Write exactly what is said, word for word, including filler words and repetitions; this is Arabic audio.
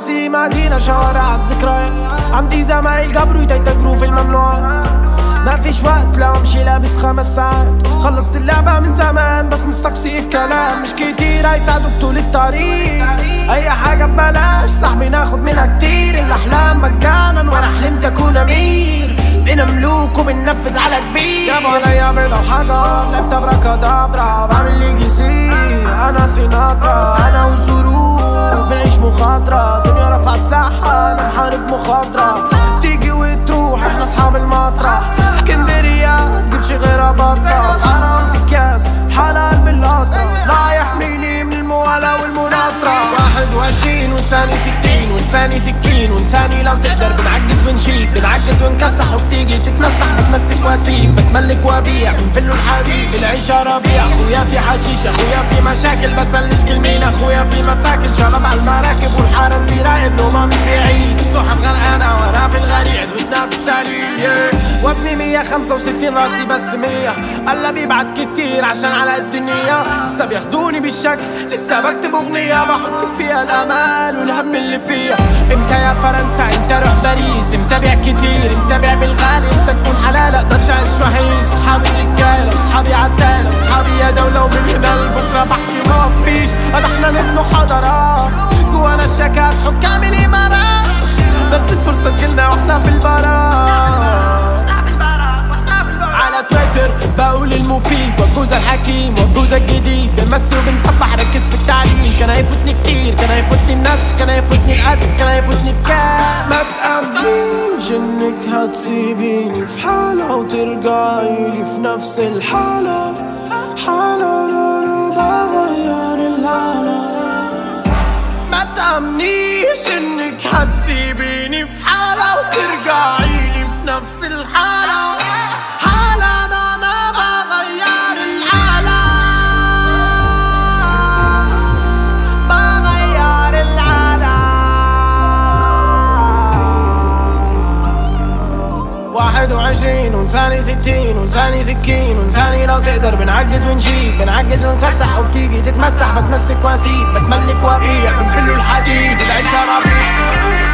راسي مدينة شوارع عالذكريات، عندي زمايل جبروا يتجروا في الممنوعات، مفيش وقت لو امشي لابس خمس ساعات، خلصت اللعبة من زمان بس مستقصي الكلام، مش كتير هيساعدوك طول الطريق، أي حاجة ببلاش صاحبي ناخد منها كتير، الأحلام مجانا وأنا حلمت أكون أمير، بقينا ملوك وبننفذ على كبير، جابوا عليا بيضة وحجر، لعبت أبراكادابرا، بعمل لي جي سي، أنا سيناترا، أنا وظروف، نعيش مخاطرة، دنيا رافعة سلاحها، أنا محارب مخاطرة، تيجي وتروح إحنا أصحاب المسرح، اسكندرية تجيبش غيرها بطة، حرام في الكاس، حلال بالقطرة، لا يحميني من الموالاة والمناصرة، واحد وعشرين ولساني ستين ولساني سكين ولساني لو تقدر بنعجز ونشيد، بنعجز ونكسح وبتيجي تتنصح، بتمسك وسيم، بتملك وبيع، بنفلوا الحبيب، العيشة ربيع، أخويا في حشيش، أخويا في مشاكل، بسلش كلمين، أخويا في مساكن، شباب على المراكب والحارس بيراقب نومه مش بعيد، السحب غرقانة وأنا في الغريق، زودنا في السليم، وزني مية خمسة وستين راسي بس مية، الله بيبعت كتير عشان على قد النية، لسه بياخدوني بالشكل، لسه بكتب أغنية بحط فيها الآمال والهم اللي فيا، إمتى يا فرنسا؟ إمتى أروح باريس؟ إمتى بيع كتير؟ إمتى بيع بالغالي؟ إمتى تكون حلال؟ أقدرش أعيش وحيد، صحابي رجالة وصحابي عتالة، وصحابي يا دولة ومن هنا لبكرة بحكي مفيش، قد إحنا نبنوا حضارات، جوانا الشكاة حكام الإمارات، بنسيب فرصة جيلنا وإحنا في البراءة. على تويتر بقول المفيد والجوز الحكيم والجوز الجديد، بنمسي وبنصبح ركز في التعليم، كان هيفوتني كتير، كان هيفوتني الناس، كان هيفوتني الأسر، كان هيفوتني الكاس، ما تقابليش انك هتسيبيني في حالة وترجعيلي في نفس الحالة، حالة انا بغير الحالة، ما تقابليش انك هتسيبيني في حالة وترجعيلي في نفس الحالة، واحد وعشرين ولساني ستين ولساني سكين ولساني لو تقدر بنعجز ونشيب، بنعجز ونكسح وبتيجي تتمسح، بتمسك واسيب، بتملك وبيع، بنفلوا الحديد، العيشة ربيع.